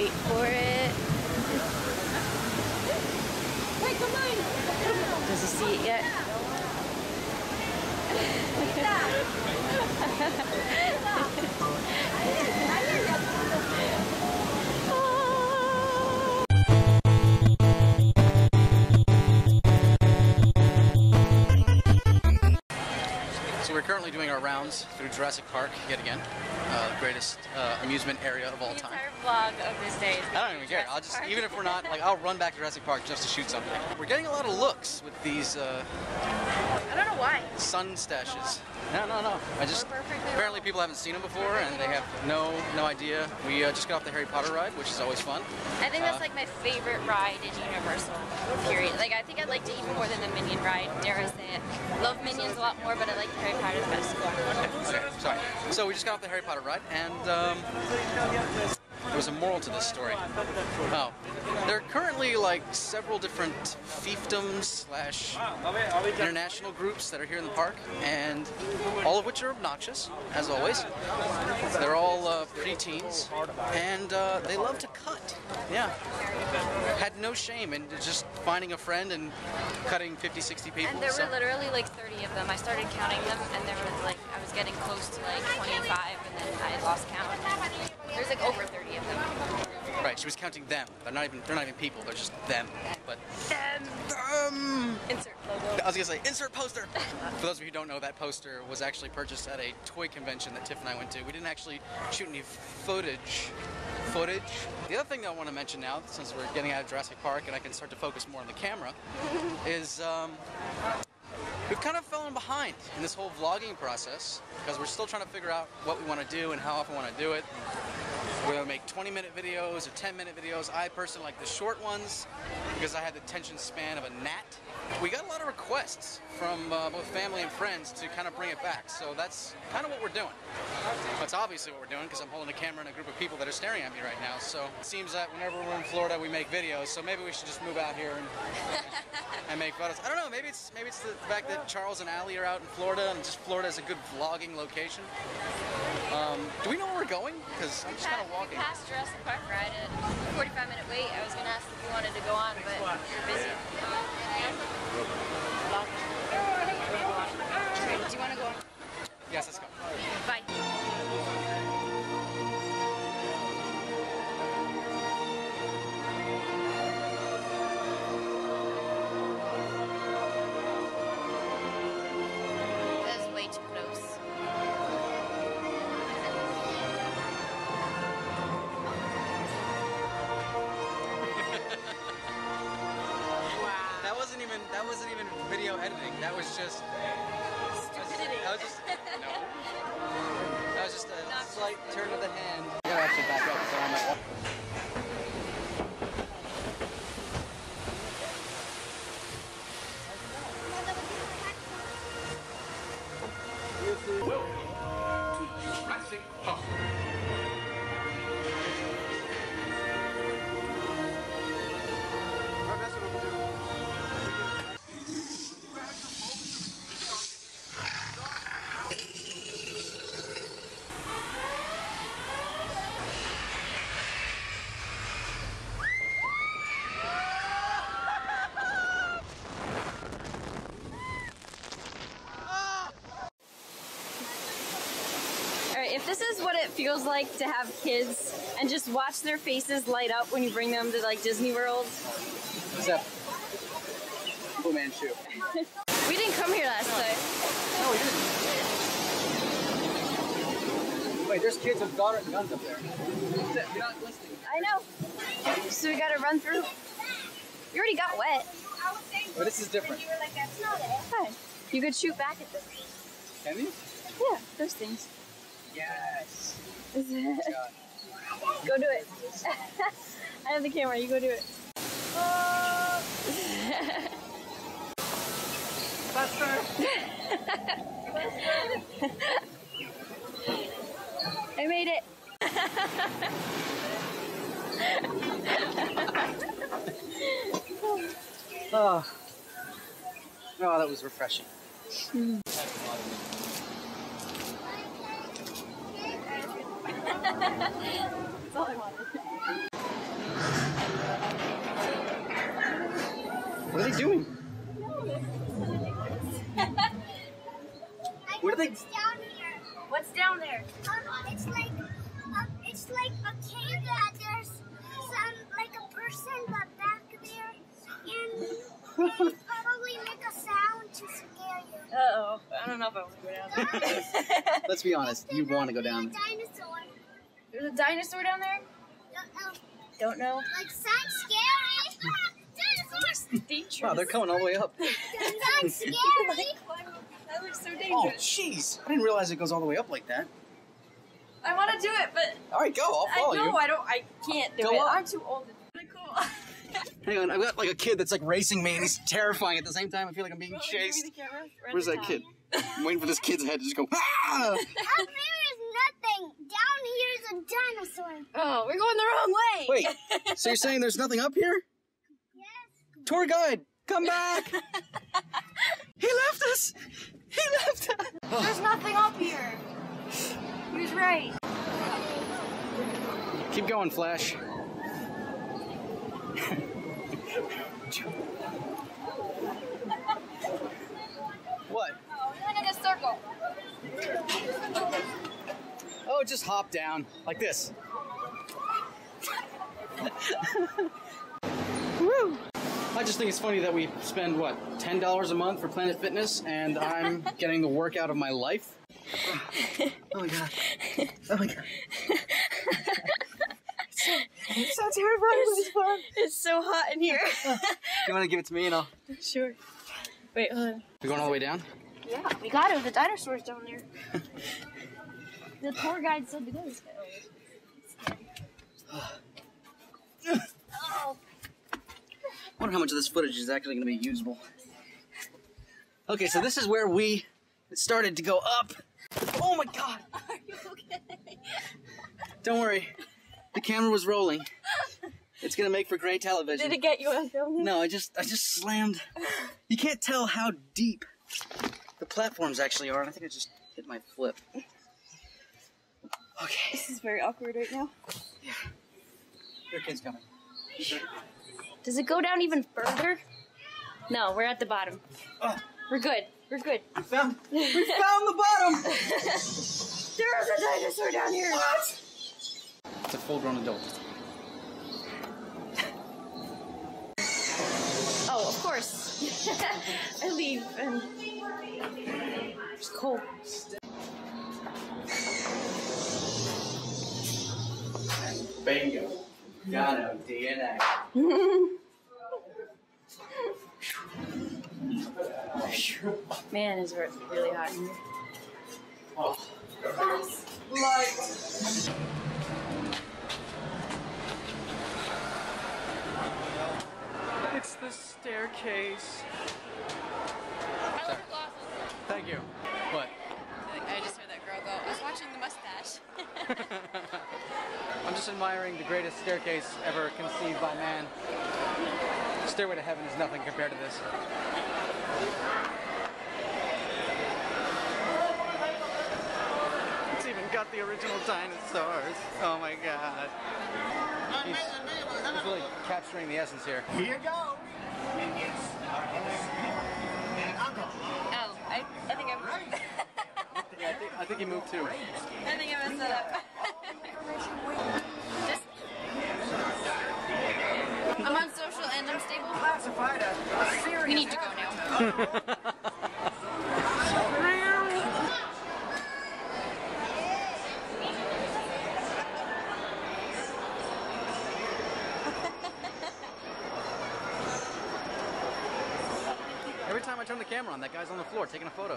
wait for it. Does he see it yet? So we're currently doing our rounds through Jurassic Park yet again. Greatest amusement area of all time. The entire vlog of this day is I don't even care. I'll just, even if we're not, like, I'll run back to Jurassic Park just to shoot something. We're getting a lot of looks with these, I don't know why. Sun stashes. No. I just, apparently people haven't seen them before and they have no idea. We just got off the Harry Potter ride, which is always fun. I think that's like my favorite ride in Universal, period. Like, I think I liked it even more than the Minion ride, dare I say it. Love Minions a lot more, but I like Harry Potter's best. Okay, sorry. So we just got off the Harry Potter ride and there was a moral to this story. Oh. There are currently like several different fiefdoms/international groups that are here in the park, and all of which are obnoxious, as always. They're all preteens, and they love to cut. Yeah. Had no shame in just finding a friend and cutting 50, 60 people. And there were literally like 30 of them. I started counting them, and there was like, I was getting close to like 25, and then I lost count. There's like over 30 of them. Right, she was counting them. They're not even people, they're just them. But insert logo. I was gonna say insert poster. For those of you who don't know, that poster was actually purchased at a toy convention that Tiff and I went to. We didn't actually shoot any footage. The other thing that I want to mention now, since we're getting out of Jurassic Park and I can start to focus more on the camera, is we've kind of fallen behind in this whole vlogging process because we're still trying to figure out what we want to do and how often we want to do it. We're going to make 20-minute videos or 10-minute videos. I personally like the short ones because I had the attention span of a gnat. We got a lot of requests from both family and friends to kind of bring it back, so that's kind of what we're doing. That's obviously what we're doing because I'm holding a camera and a group of people that are staring at me right now, so it seems that whenever we're in Florida we make videos, so maybe we should just move out here and make photos. I don't know, maybe it's the fact that Charles and Allie are out in Florida and just Florida is a good vlogging location. Do we know where we're going? Because I'm just kind of walking. We passed Jurassic Park ride at 45-minute wait. I was going to ask if you wanted to go on, but you're busy. Do you want to go on? Yes, let's go. Bye. That wasn't even video editing. That was just stupidity. That was just a slight turn of the hand. I gotta actually back up so I might walk. Welcome to Jurassic Park. This is what it feels like to have kids and just watch their faces light up when you bring them to like Disney World. Except Fu Manchu. We didn't come here last time. No, we didn't. Wait, there's kids with guns up there. You're not listening. I know. So we gotta run through. You already got wet. Well, this is different. You could shoot back at them. Can you? Yeah, those things. Yes! Go do it. I have the camera, you go do it. Buster! Buster! I made it! Oh, that was refreshing. That's all I wanted. doing? No, this is ridiculous. What are they? What's down here? What's down there? It's like a cave that there's some like a person but back there, and probably make a sound to scare you. Uh oh, I don't know if I want to go down there. Let's be honest, you want to go down there. Dinosaur. There's a dinosaur down there? Don't know. Like sounds scary. Dinosaurs. Wow, they're coming all the way up. Sounds scary. That looks so dangerous. Oh, jeez! I didn't realize it goes all the way up like that. I want to do it, but all right, go. I'll follow you. I can't do it. I'm too old. Really cool. Hang on, I've got like a kid that's like racing me, and he's terrifying at the same time. I feel like I'm being chased. Where's that kid? I'm waiting for this kid's head to just go. Ah! Up there is nothing. Down here is a dinosaur. Oh, we're going the wrong way. Wait. So you're saying there's nothing up here? Yes. Tour guide, come back. He left us. He left us. There's nothing up here. He was right. Keep going, Flash. What? Oh, we went in a circle. Oh, just hop down like this. Woo! I just think it's funny that we spend, what, $10 a month for Planet Fitness, and I'm getting the workout of my life. Oh my god. Oh my god. It's so terrifying. It's fun. It's so hot in here. You want to give it to me and I'll... Sure. Wait, hold on. We're going all the way down? Yeah, we got it. The dinosaur's down there. The tour guide said to go this way. Oh. I wonder how much of this footage is actually going to be usable. Okay, so this is where we started to go up. Oh my god! Are you okay? Don't worry. The camera was rolling. It's gonna make for great television. Did it get you on film? No, I just slammed. You can't tell how deep the platforms actually are, and I think I just hit my flip. Okay. This is very awkward right now. Yeah. Your kid's coming. Does it go down even further? No, we're at the bottom. Oh. We're good. We're good. We found the bottom! There's a dinosaur down here! What? It's a full-grown adult. Oh, of course. I leave and... It's cold. Bingo. Dano DNA. Man, it's really hot in here. Oh. Light. It's the staircase. I love the glasses. Thank you. What? I just heard that girl go, I was watching The Mustache. I'm just admiring the greatest staircase ever conceived by man. The stairway to heaven is nothing compared to this. It's even got the original dinosaurs. Oh my god. He's really capturing the essence here. Here you go. Minions are in uncle. Oh, I think I'm right. Yeah, I think he moved too. I think I messed that up. I'm on social and I'm stable. Classified as serious. We need to go now. Every time I turn the camera on, that guy's on the floor taking a photo.